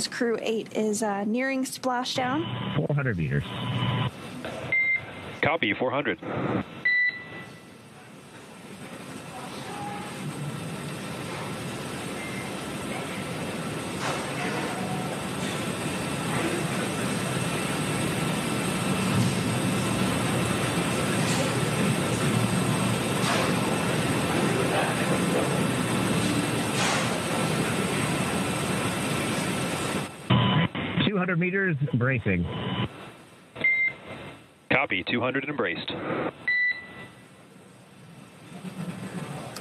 as Crew-8 is nearing splashdown. 400 meters. Copy, 400. Meters bracing. Copy, 200 embraced.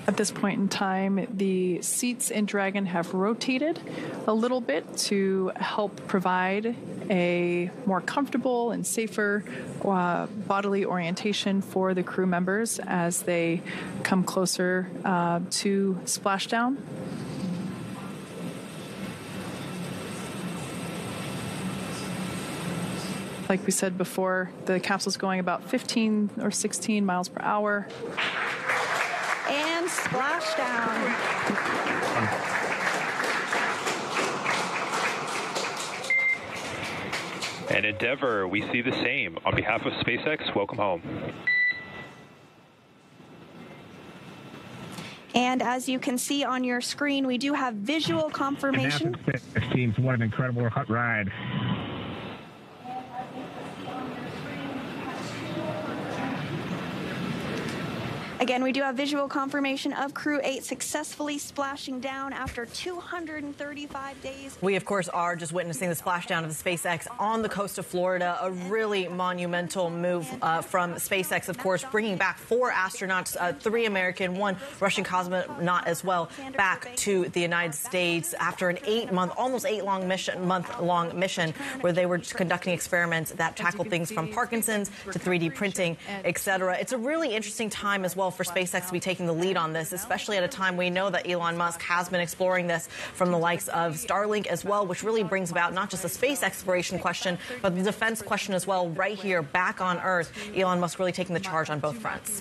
At this point in time, the seats in Dragon have rotated a little bit to help provide a more comfortable and safer bodily orientation for the crew members as they come closer to splashdown. Like we said before, the capsule's going about 15 or 16 miles per hour. And splashdown. And Endeavour, we see the same. On behalf of SpaceX, welcome home. And as you can see on your screen, we do have visual confirmation. SpaceX teams, what an incredible hot ride. Again, we do have visual confirmation of Crew-8 successfully splashing down after 235 days. We, of course, are just witnessing the splashdown of the SpaceX on the coast of Florida, a really monumental move from SpaceX, of course, bringing back four astronauts, three American, one Russian cosmonaut as well, back to the United States after an almost eight month long mission where they were conducting experiments that tackle things from Parkinson's to 3D printing, etc. It's a really interesting time as well for SpaceX to be taking the lead on this, especially at a time we know that Elon Musk has been exploring this from the likes of Starlink as well, which really brings about not just the space exploration question, but the defense question as well right here back on Earth. Elon Musk really taking the charge on both fronts.